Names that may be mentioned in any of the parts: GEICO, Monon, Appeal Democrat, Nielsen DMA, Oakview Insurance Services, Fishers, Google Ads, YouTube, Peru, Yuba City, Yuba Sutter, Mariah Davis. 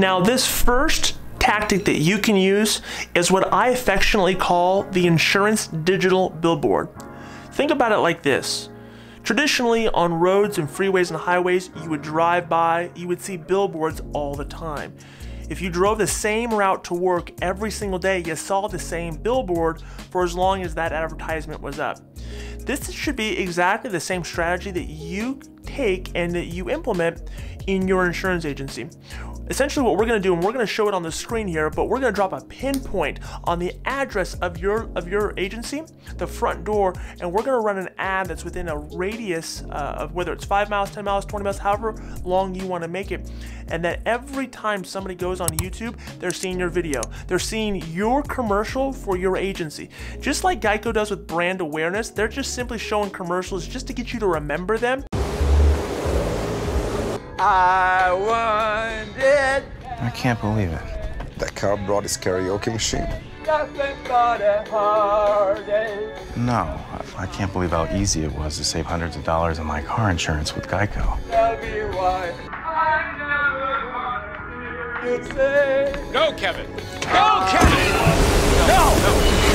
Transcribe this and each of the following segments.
Now, this first tactic that you can use is what I affectionately call the insurance digital billboard. Think about it like this. Traditionally, on roads and freeways and highways, you would drive by, you would see billboards all the time. If you drove the same route to work every single day, you saw the same billboard for as long as that advertisement was up. This should be exactly the same strategy that you take and that you implement in your insurance agency. Essentially what we're gonna do, and we're gonna show it on the screen here, but we're gonna drop a pinpoint on the address of your agency, the front door, and we're gonna run an ad that's within a radius of whether it's 5 miles, 10 miles, 20 miles, however long you wanna make it. And that every time somebody goes on YouTube, they're seeing your video. They're seeing your commercial for your agency. Just like GEICO does with brand awareness, they're just simply showing commercials just to get you to remember them. I want it. I can't believe it. That car brought his karaoke machine. Nothing but a heartache. No, I can't believe how easy it was to save hundreds of dollars on my car insurance with GEICO. I never want to say. No, Kevin. No, Kevin. No.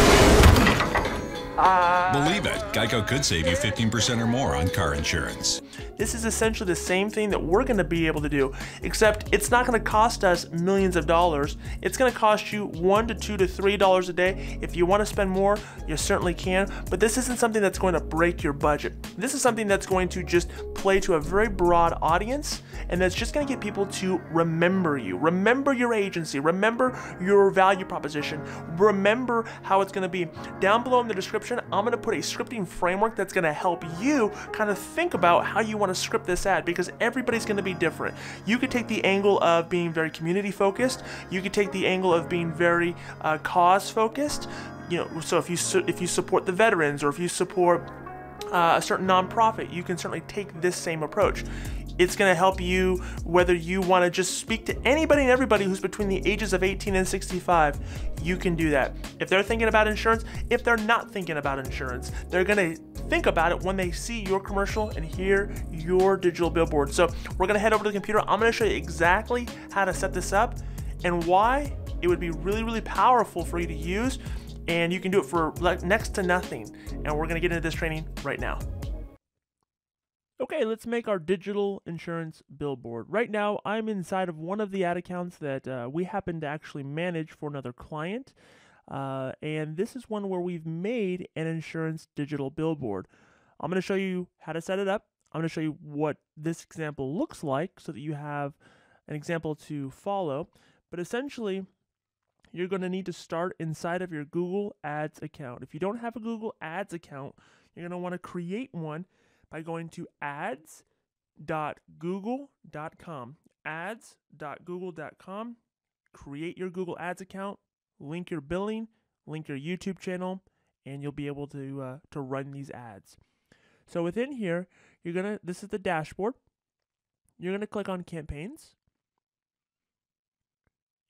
Believe it, GEICO could save you 15% or more on car insurance. This is essentially the same thing that we're gonna be able to do, except it's not gonna cost us millions of dollars. It's gonna cost you $1 to $2 to $3 a day. If you wanna spend more, you certainly can, but this isn't something that's going to break your budget. This is something that's going to just play to a very broad audience, and that's just gonna get people to remember you, remember your agency, remember your value proposition, remember how it's gonna be. Down below in the description, I'm gonna put a scripting framework that's gonna help you kind of think about how you want to script this ad, because everybody's going to be different. You could take the angle of being very community focused. You could take the angle of being very cause focused. You know, so if you support the veterans, or if you support a certain nonprofit, you can certainly take this same approach. It's going to help you whether you want to just speak to anybody and everybody who's between the ages of 18 and 65. You can do that. If they're thinking about insurance, if they're not thinking about insurance, they're going to think about it when they see your commercial and hear your digital billboard. So we're going to head over to the computer. I'm going to show you exactly how to set this up and why it would be really, really powerful for you to use. And you can do it for next to nothing. And we're going to get into this training right now. Okay, let's make our digital insurance billboard. Right now, I'm inside of one of the ad accounts that we happen to actually manage for another client. And this is one where we've made an insurance digital billboard. I'm going to show you how to set it up. I'm going to show you what this example looks like so that you have an example to follow. But essentially, you're going to need to start inside of your Google Ads account. If you don't have a Google Ads account, you're going to want to create one by going to ads.google.com, ads.google.com, create your Google Ads account, link your billing, link your YouTube channel, and you'll be able to run these ads. So within here, you're gonna, this is the dashboard. You're gonna click on campaigns.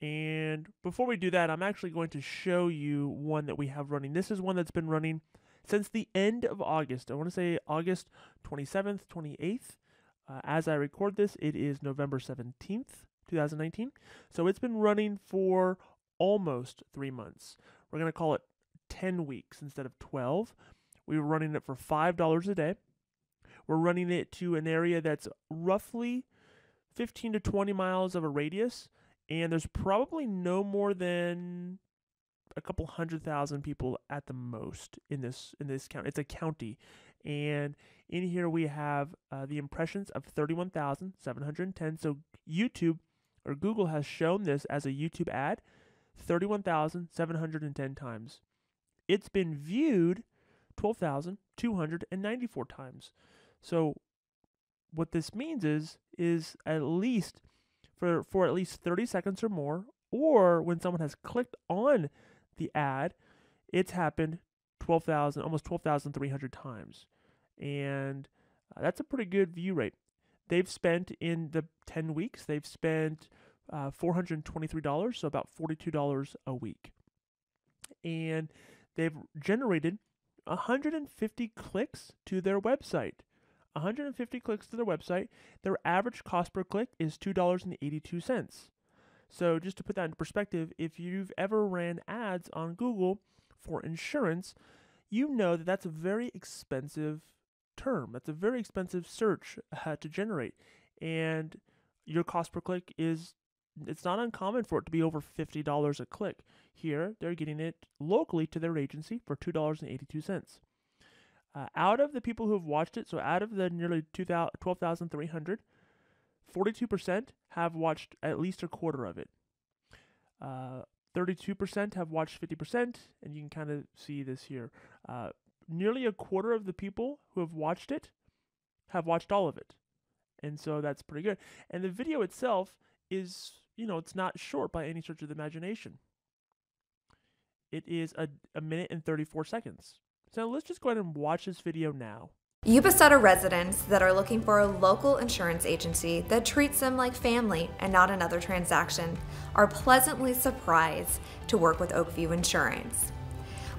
And before we do that, I'm actually going to show you one that we have running. This is one that's been running since the end of August. I want to say August 27th, 28th. As I record this, it is November 17th, 2019. So it's been running for almost 3 months. We're going to call it 10 weeks instead of 12. We were running it for $5 a day. We're running it to an area that's roughly 15 to 20 miles of a radius. And there's probably no more than a couple 100,000 people at the most in this county. It's a county, and in here we have the impressions of 31,710. So YouTube or Google has shown this as a YouTube ad 31,710 times. It's been viewed 12,294 times. So what this means is at least for at least 30 seconds or more, or when someone has clicked on the ad, it's happened 12,000, almost 12,300 times. And that's a pretty good view rate. They've spent in the 10 weeks, they've spent $423, so about $42 a week. And they've generated 150 clicks to their website. 150 clicks to their website. Their average cost per click is $2.82. So just to put that into perspective, if you've ever ran ads on Google for insurance, you know that that's a very expensive term. That's a very expensive search to generate. And your cost per click is, it's not uncommon for it to be over $50 a click. Here, they're getting it locally to their agency for $2.82. Out of the people who have watched it, so out of the nearly 12,300, 42% have watched at least a quarter of it. 32% have watched 50%, and you can kind of see this here. Nearly a quarter of the people who have watched it have watched all of it. And so that's pretty good. And the video itself is, you know, it's not short by any stretch of the imagination. It is a minute and 34 seconds. So let's just go ahead and watch this video now. Yuba Sutter residents that are looking for a local insurance agency that treats them like family and not another transaction are pleasantly surprised to work with Oakview Insurance.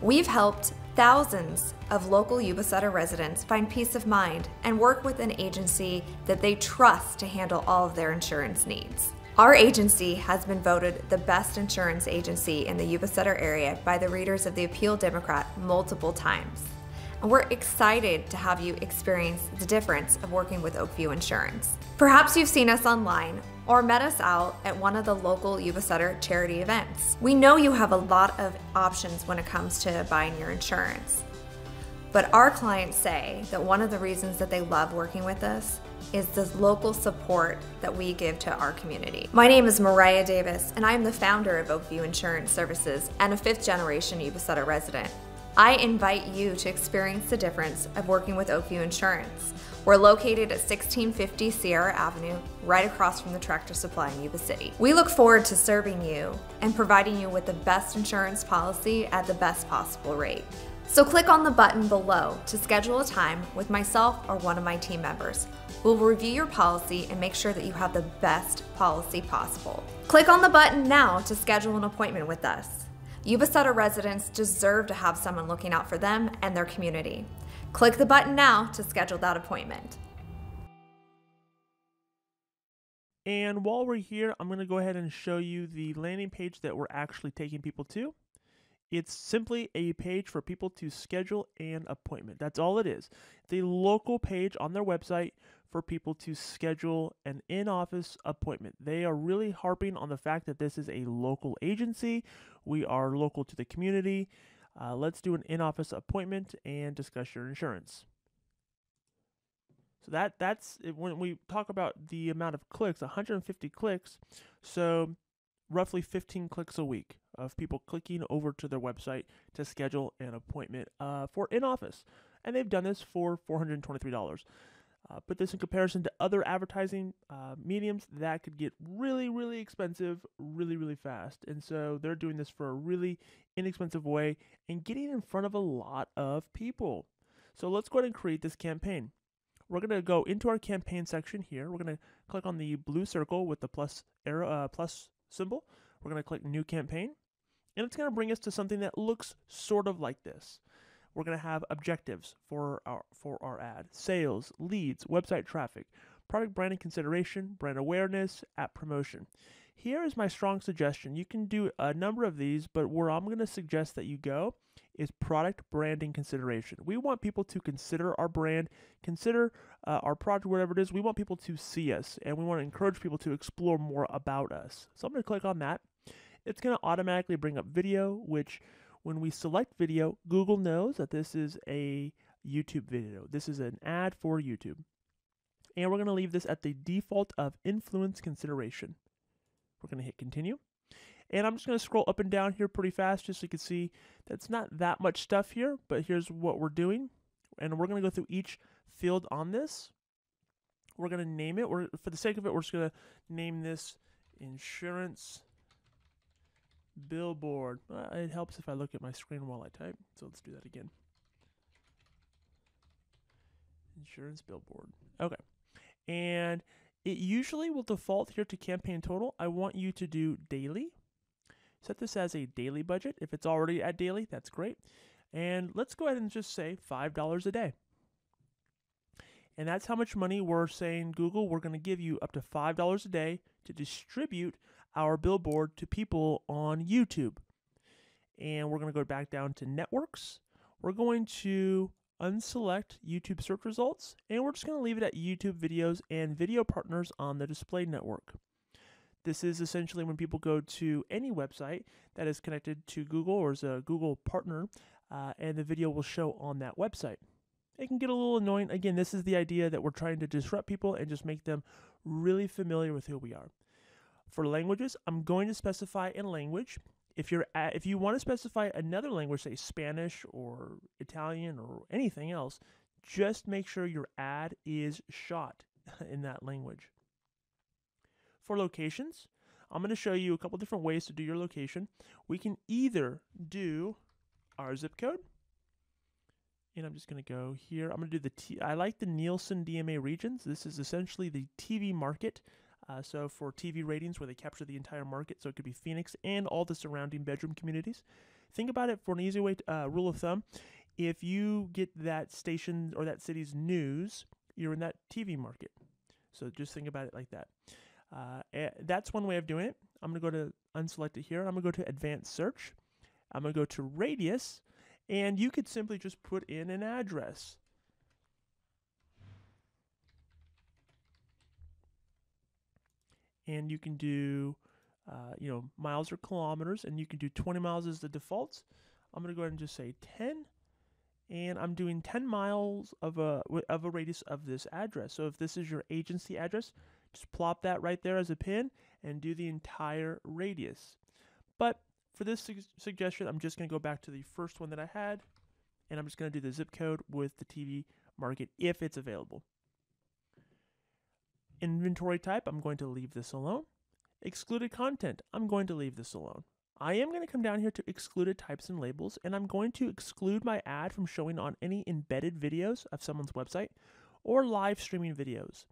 We've helped thousands of local Yuba Sutter residents find peace of mind and work with an agency that they trust to handle all of their insurance needs. Our agency has been voted the best insurance agency in the Yuba Sutter area by the readers of the Appeal Democrat multiple times. And we're excited to have you experience the difference of working with Oakview Insurance. Perhaps you've seen us online or met us out at one of the local Yuba Sutter charity events. We know you have a lot of options when it comes to buying your insurance, but our clients say that one of the reasons that they love working with us is this local support that we give to our community. My name is Mariah Davis, and I am the founder of Oakview Insurance Services and a fifth-generation Yuba Sutter resident. I invite you to experience the difference of working with Oakview Insurance. We're located at 1650 Sierra Avenue, right across from the Tractor Supply in Yuba City. We look forward to serving you and providing you with the best insurance policy at the best possible rate. So click on the button below to schedule a time with myself or one of my team members. We'll review your policy and make sure that you have the best policy possible. Click on the button now to schedule an appointment with us. Yuba Sutter residents deserve to have someone looking out for them and their community. Click the button now to schedule that appointment. And while we're here, I'm going to go ahead and show you the landing page that we're actually taking people to. It's simply a page for people to schedule an appointment. That's all it is. It's a local page on their website for people to schedule an in-office appointment. They are really harping on the fact that this is a local agency. We are local to the community. Let's do an in-office appointment and discuss your insurance. So that's it. When we talk about the amount of clicks, 150 clicks, so roughly 15 clicks a week of people clicking over to their website to schedule an appointment for in-office. And they've done this for $423. Put this in comparison to other advertising mediums that could get really, really expensive really, really fast. And so they're doing this for a really inexpensive way and getting in front of a lot of people. So let's go ahead and create this campaign. We're going to go into our campaign section here. We're going to click on the blue circle with the plus arrow, plus symbol. We're going to click New Campaign, and it's going to bring us to something that looks sort of like this. We're going to have objectives for our ad: sales, leads, website traffic, product branding consideration, brand awareness, app promotion. Here is my strong suggestion. You can do a number of these, but where I'm going to suggest that you go is product branding consideration. We want people to consider our brand, consider our product, whatever it is. We want people to see us, and we want to encourage people to explore more about us. So I'm going to click on that. It's going to automatically bring up video, which when we select video, Google knows that this is a YouTube video. This is an ad for YouTube. And we're going to leave this at the default of influence consideration. We're going to hit continue. And I'm just going to scroll up and down here pretty fast just so you can see that's not that much stuff here, but here's what we're doing. And we're going to go through each field on this. We're going to name it. For the sake of it, we're just going to name this insurance billboard. It helps if I look at my screen while I type. So let's do that again. Insurance billboard. Okay. And it usually will default here to campaign total. I want you to do daily. Set this as a daily budget. If it's already at daily, that's great. And let's go ahead and just say $5 a day. And that's how much money we're saying, Google, we're going to give you up to $5 a day to distribute our billboard to people on YouTube. And we're going to go back down to networks. We're going to unselect YouTube search results, and we're just going to leave it at YouTube videos and video partners on the display network. This is essentially when people go to any website that is connected to Google or is a Google partner, and the video will show on that website. It can get a little annoying. Again, this is the idea that we're trying to disrupt people and just make them really familiar with who we are. For languages, I'm going to specify a language. If you want to specify another language, say Spanish or Italian or anything else, just make sure your ad is shot in that language. For locations, I'm going to show you a couple different ways to do your location. We can either do our zip code, and I'm just going to go here. I'm going to do I like the Nielsen DMA regions. This is essentially the TV market. So for TV ratings where they capture the entire market, so it could be Phoenix and all the surrounding bedroom communities. Think about it for an easy way to, rule of thumb. If you get that station or that city's news, you're in that TV market. So just think about it like that. That's one way of doing it. I'm going to go to unselect it here. I'm going to go to advanced search. I'm going to go to radius, and you could simply just put in an address. And you can do, miles or kilometers, and you can do 20 miles as the default. I'm going to go ahead and just say 10, and I'm doing 10 miles of a radius of this address. So if this is your agency address, just plop that right there as a pin and do the entire radius. But for this suggestion, I'm just going to go back to the first one that I had, and I'm just going to do the zip code with the TV market if it's available. Inventory type, I'm going to leave this alone. Excluded content, I'm going to leave this alone. I am going to come down here to excluded types and labels, and I'm going to exclude my ad from showing on any embedded videos of someone's website or live streaming videos.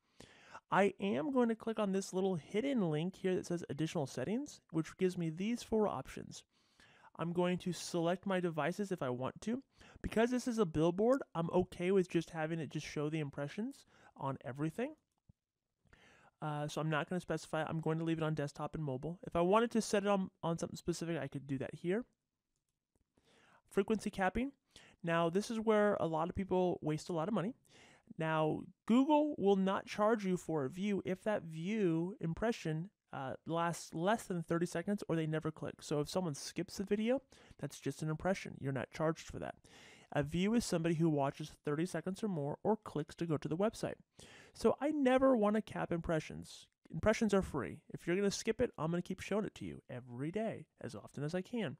I am going to click on this little hidden link here that says additional settings, which gives me these four options. I'm going to select my devices if I want to. Because this is a billboard, I'm okay with just having it just show the impressions on everything. So I'm not going to specify. I'm going to leave it on desktop and mobile. If I wanted to set it on something specific, I could do that here. Frequency capping. Now, this is where a lot of people waste a lot of money. Now, Google will not charge you for a view if that view impression lasts less than 30 seconds or they never click. So if someone skips the video, that's just an impression. You're not charged for that. A view is somebody who watches 30 seconds or more or clicks to go to the website. So I never want to cap impressions. Impressions are free. If you're going to skip it, I'm going to keep showing it to you every day as often as I can.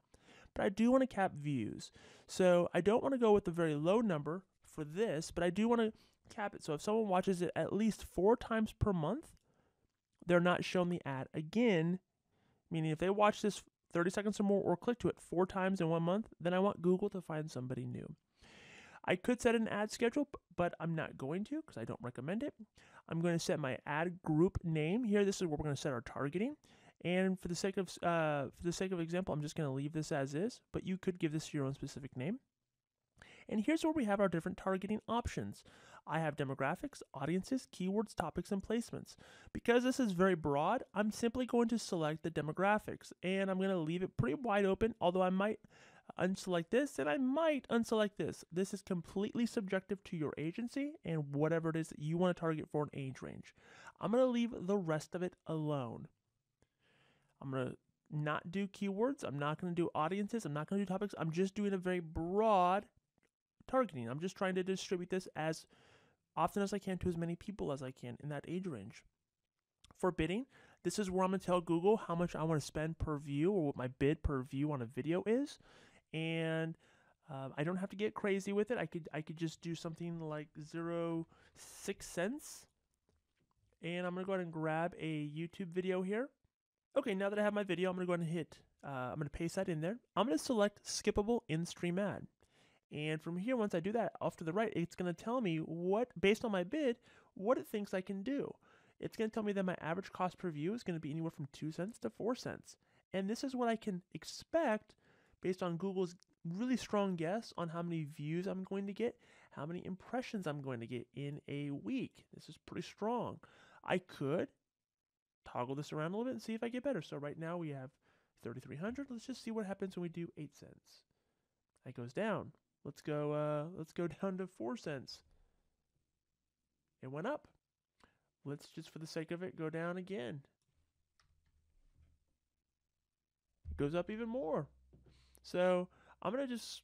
But I do want to cap views. So I don't want to go with a very low number for this, but I do want to cap it. So if someone watches it at least 4 times per month, they're not shown the ad again, meaning if they watch this 30 seconds or more or click to it 4 times in 1 month, then I want Google to find somebody new. I could set an ad schedule, but I'm not going to because I don't recommend it. I'm going to set my ad group name here. This is where we're going to set our targeting. And for the sake of example, I'm just going to leave this as is, but you could give this your own specific name. And here's where we have our different targeting options. I have demographics, audiences, keywords, topics, and placements. Because this is very broad, I'm simply going to select the demographics, and I'm going to leave it pretty wide open, although I might unselect this, and I might unselect this. This is completely subjective to your agency and whatever it is that you want to target for an age range. I'm going to leave the rest of it alone. I'm going to not do keywords. I'm not going to do audiences. I'm not going to do topics. I'm just doing a very broad targeting. I'm just trying to distribute this as often as I can to as many people as I can in that age range. For bidding, this is where I'm going to tell Google how much I want to spend per view or what my bid per view on a video is. And I don't have to get crazy with it. I could just do something like 0.06 cents. And I'm going to go ahead and grab a YouTube video here. Okay, now that I have my video, I'm going to go ahead and hit, I'm going to paste that in there. I'm going to select skippable in-stream ad. And from here, once I do that, off to the right, it's going to tell me what, based on my bid, what it thinks I can do. It's going to tell me that my average cost per view is going to be anywhere from 2 cents to 4 cents. And this is what I can expect based on Google's really strong guess on how many views I'm going to get, how many impressions I'm going to get in a week. This is pretty strong. I could toggle this around a little bit and see if I get better. So right now we have 3,300. Let's just see what happens when we do 8 cents. That goes down. Let's go down to 4 cents. It went up. Let's just, for the sake of it, go down again. It goes up even more. So I'm going to just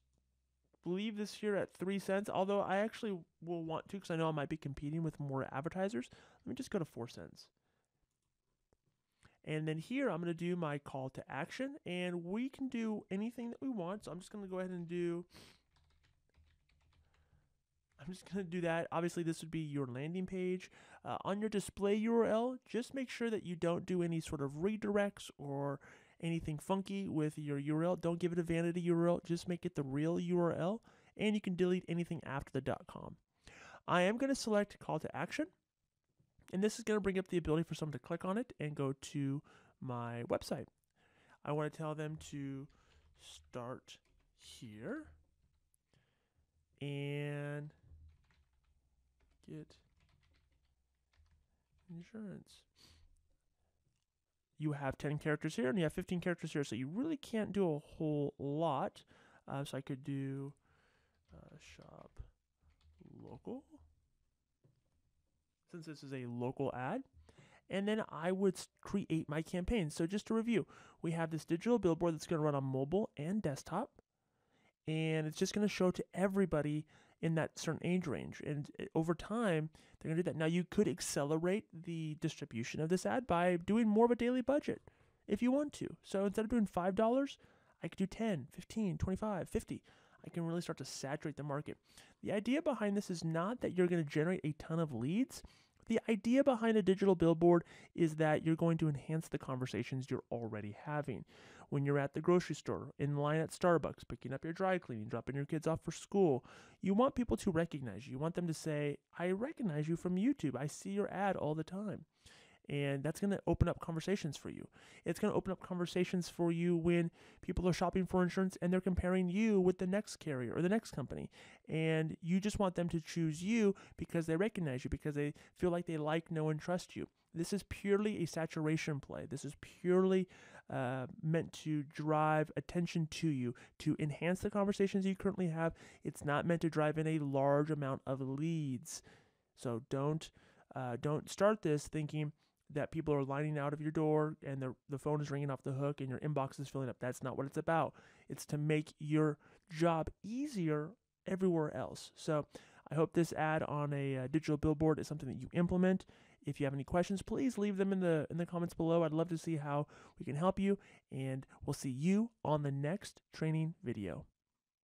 leave this here at 3 cents, although I actually will want to, because I know I might be competing with more advertisers. Let me just go to 4 cents. And then here I'm going to do my call to action, and we can do anything that we want. So I'm just going to go ahead and do, that. Obviously this would be your landing page. On your display URL, just make sure that you don't do any sort of redirects or anything funky with your URL. Don't give it a vanity URL. Just make it the real URL, and you can delete anything after the .com. I am going to select call to action, and this is going to bring up the ability for someone to click on it and go to my website. I want to tell them to start here and get insurance. You have 10 characters here, and you have 15 characters here, so you really can't do a whole lot. So I could do shop local, since this is a local ad. And then I would create my campaign. So just to review, we have this digital billboard that's going to run on mobile and desktop, and it's just going to show to everybody in that certain age range. And over time, they're gonna do that. Now you could accelerate the distribution of this ad by doing more of a daily budget if you want to. So instead of doing $5, I could do 10, 15, 25, 50. I can really start to saturate the market. The idea behind this is not that you're gonna generate a ton of leads. The idea behind a digital billboard is that you're going to enhance the conversations you're already having. When you're at the grocery store, in line at Starbucks, picking up your dry cleaning, dropping your kids off for school, you want people to recognize you. You want them to say, I recognize you from YouTube. I see your ad all the time. And that's going to open up conversations for you. It's going to open up conversations for you when people are shopping for insurance and they're comparing you with the next carrier or the next company. And you just want them to choose you because they recognize you, because they feel like they like, know, and trust you. This is purely a saturation play. This is purely meant to drive attention to you, to enhance the conversations you currently have. It's not meant to drive in a large amount of leads. So don't start this thinking that people are lining out of your door and the phone is ringing off the hook and your inbox is filling up. That's not what it's about. It's to make your job easier everywhere else. So I hope this ad on a digital billboard is something that you implement. If you have any questions, please leave them in the comments below. I'd love to see how we can help you, and we'll see you on the next training video.